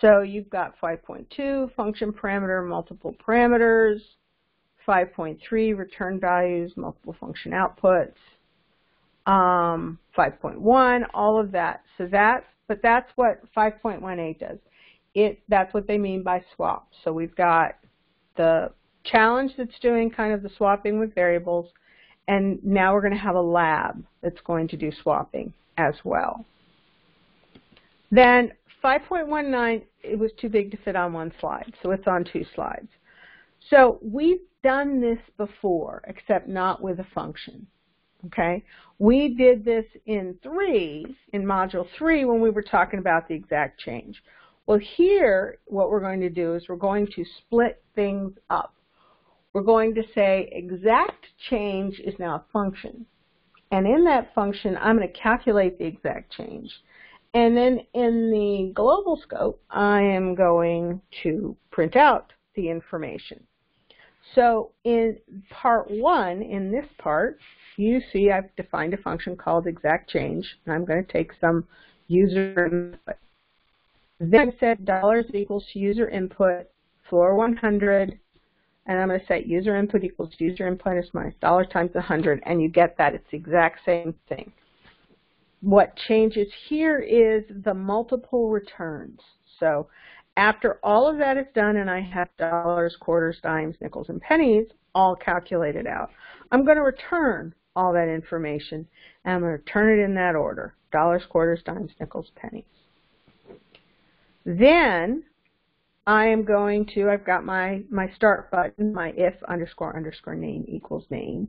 So you've got five point two, function parameter, multiple parameters, five point three, return values, multiple function outputs, um, five point one, all of that. So that's, but that's what five point eighteen does. It, that's what they mean by swap. So we've got the challenge that's doing kind of the swapping with variables, and now we're going to have a lab that's going to do swapping as well. Then five point nineteen, it was too big to fit on one slide, so it's on two slides. So we've done this before, except not with a function. Okay, we did this in three, in module three, when we were talking about the exact change. Well, here, what we're going to do is we're going to split things up. We're going to say exact change is now a function. And in that function, I'm going to calculate the exact change. And then in the global scope, I am going to print out the information. So in part one, in this part, you see I've defined a function called exact change, and I'm going to take some user input. Then I set dollars equals user input, floor one hundred, and I'm going to set user input equals user input is minus dollar times one hundred, and you get that. It's the exact same thing. What changes here is the multiple returns. So after all of that is done and I have dollars, quarters, dimes, nickels, and pennies all calculated out, I'm going to return all that information, and I'm going to return it in that order: dollars, quarters, dimes, nickels, pennies. Then I am going to, I've got my, my start button, my if underscore underscore name equals name.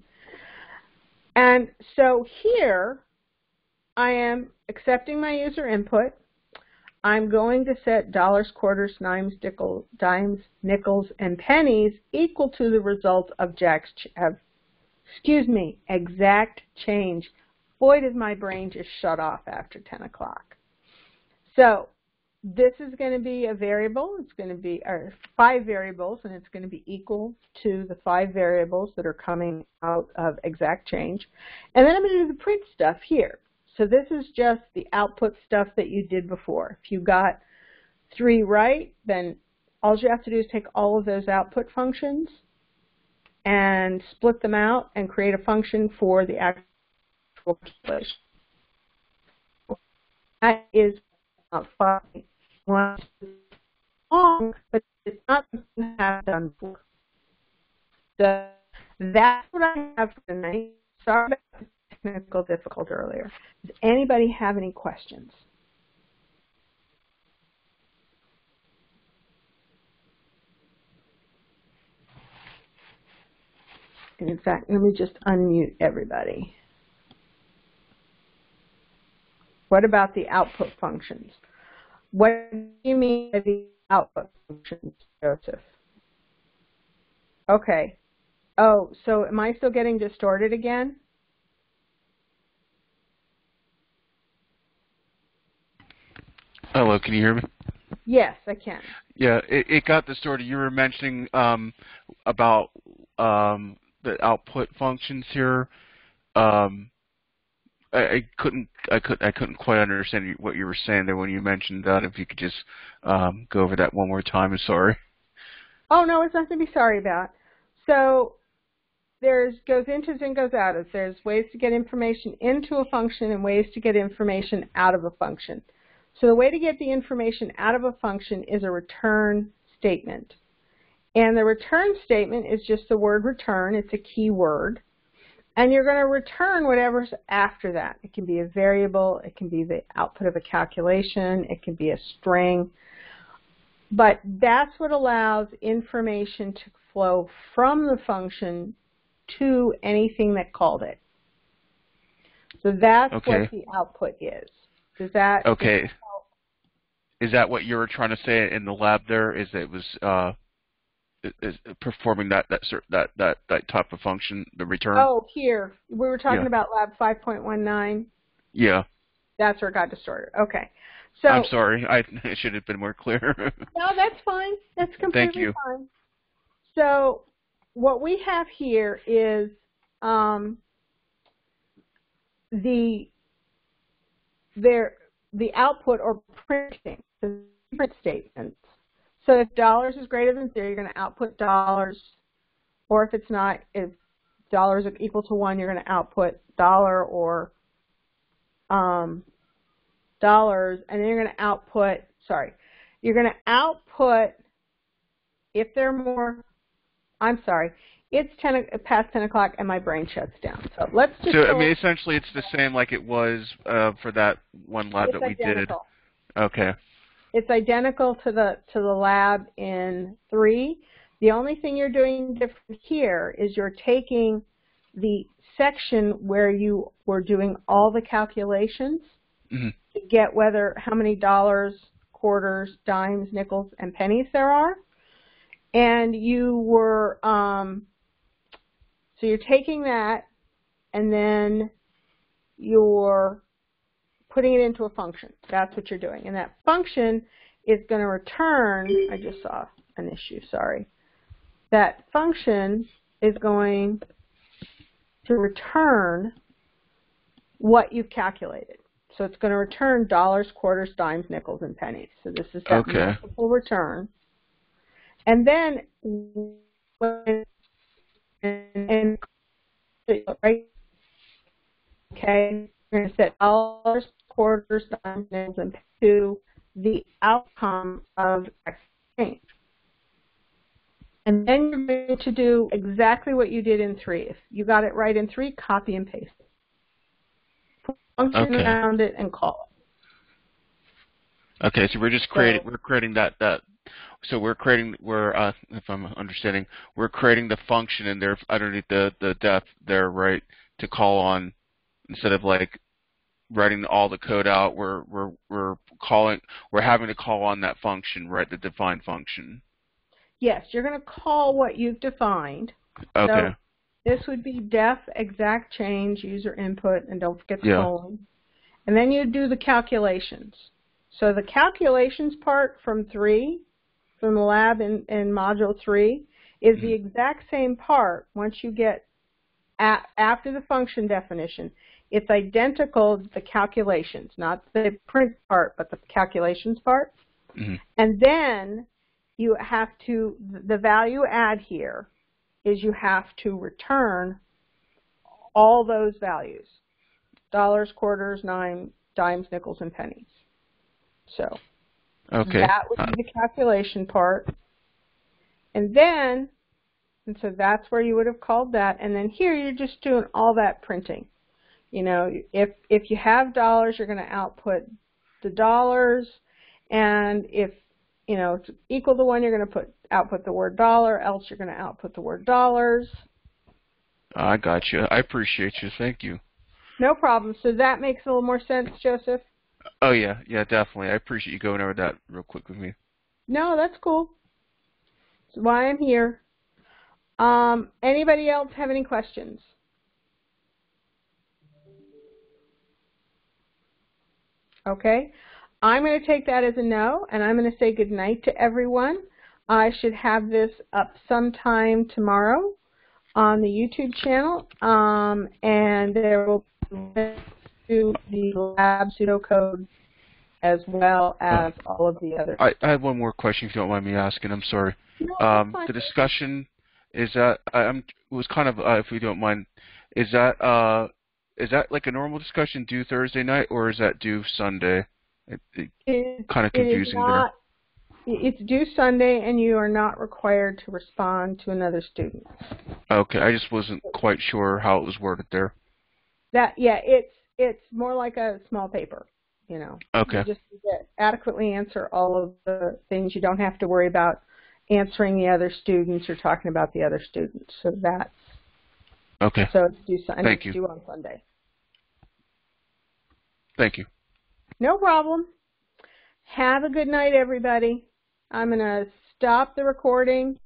And so here I am accepting my user input. I'm going to set dollars, quarters, dimes, nickel, dimes, nickels, and pennies equal to the result of Jack's, of, excuse me, exact change. Boy, did my brain just shut off after ten o'clock. So this is going to be a variable. It's going to be or five variables, and it's going to be equal to the five variables that are coming out of exact change. And then I'm going to do the print stuff here. So this is just the output stuff that you did before. If you got three right, then all you have to do is take all of those output functions and split them out and create a function for the actual calculation. That is five. Well, it's long, but it's not something I have done before. So that's what I have for tonight. Sorry about the technical difficulty earlier. Does anybody have any questions? And in fact, let me just unmute everybody. What about the output functions? What do you mean by the output functions, Joseph? Okay. Oh, so am I still getting distorted again? Hello, can you hear me? Yes, I can. Yeah, it, it got distorted. You were mentioning um, about um, the output functions here. Um, I, I couldn't, I couldn't, I couldn't quite understand what you were saying there when you mentioned that. If you could just um, go over that one more time, I'm sorry. Oh no, it's nothing to be sorry about. So there's goes intos and goes outos. There's ways to get information into a function and ways to get information out of a function. So the way to get the information out of a function is a return statement, and the return statement is just the word return. It's a keyword. And you're going to return whatever's after that. It can be a variable. It can be the output of a calculation. It can be a string. But that's what allows information to flow from the function to anything that called it. So that's okay. What the output is. Does that okay? Help? Is that what you were trying to say in the lab? There is it was uh, is performing that that that that that type of function, the return. Oh, here we were talking yeah. about lab five point nineteen. Yeah. That's where it got distorted. Okay. So I'm sorry. I, I should have been more clear. No, that's fine. That's completely Thank you. fine. So what we have here is um, the their the output or printing the print statements. So if dollars is greater than zero, you're going to output dollars, or if it's not, if dollars is equal to one, you're going to output dollar or um, dollars, and then you're going to output. Sorry, you're going to output if they're more. I'm sorry, it's ten past ten o'clock, and my brain shuts down. So let's just. So I mean, essentially, it's the same like it was uh, for that one lab that we did. Okay. It's identical to the to the lab in three. The only thing you're doing different here is you're taking the section where you were doing all the calculations mm-hmm. to get whether how many dollars, quarters, dimes, nickels, and pennies there are, and you were um, so you're taking that and then you're putting it into a function. That's what you're doing, and that function is going to return. I just saw an issue. Sorry. That function is going to return what you've calculated. So it's going to return dollars, quarters, dimes, nickels, and pennies. So this is that okay. multiple return. And then when and, and right, okay, you're going to set dollars, quarters, dimes, nickels, and pennies to the outcome of exchange. And then you're going to do exactly what you did in three. If you got it right in three, copy and paste it. Put a function okay. around it and call it. Okay, so we're just creating. So, we're creating that. That. So we're creating. We're uh, if I'm understanding, we're creating the function in there underneath the the def there, right? To call on instead of like writing all the code out. We're we're we're calling. We're having to call on that function, right? The defined function. Yes, you're going to call what you've defined. Okay. So this would be def exact change user input, and don't forget the yeah. colon. And then you do the calculations. So the calculations part from three, from the lab in, in module three, is mm-hmm. the exact same part. Once you get a, after the function definition, it's identical to the calculations, not the print part, but the calculations part. Mm-hmm. And then you have to, the value add here is you have to return all those values, dollars, quarters, nine, dimes, nickels, and pennies. So okay. that would be the calculation part. And then, and so that's where you would have called that. And then here you're just doing all that printing. You know, if, if you have dollars, you're going to output the dollars. And if you know, it's equal to one, you're going to put output the word dollar, else you're going to output the word dollars. I got you. I appreciate you. Thank you. No problem. So that makes a little more sense, Joseph? Oh, yeah. Yeah, definitely. I appreciate you going over that real quick with me. No, that's cool. That's why I'm here. Um, anybody else have any questions? Okay. I'm going to take that as a no, and I'm going to say good night to everyone. I should have this up sometime tomorrow on the YouTube channel, um, and there will be to the lab pseudocode as well as uh, all of the other. I, I have one more question, if you don't mind me asking. I'm sorry. No, um, the discussion is that I, I'm was kind of, uh, if you don't mind, is that uh, is that like a normal discussion due Thursday night, or is that due Sunday? It, it, it's kind of confusing it not, there. It's due Sunday, and you are not required to respond to another student. Okay, I just wasn't quite sure how it was worded there. That yeah, it's it's more like a small paper, you know. Okay. You just adequately answer all of the things. You don't have to worry about answering the other students or talking about the other students. So that's okay. So it's due Sunday. Thank you. It's due on Sunday. Thank you. No problem. Have a good night, everybody. I'm going to stop the recording.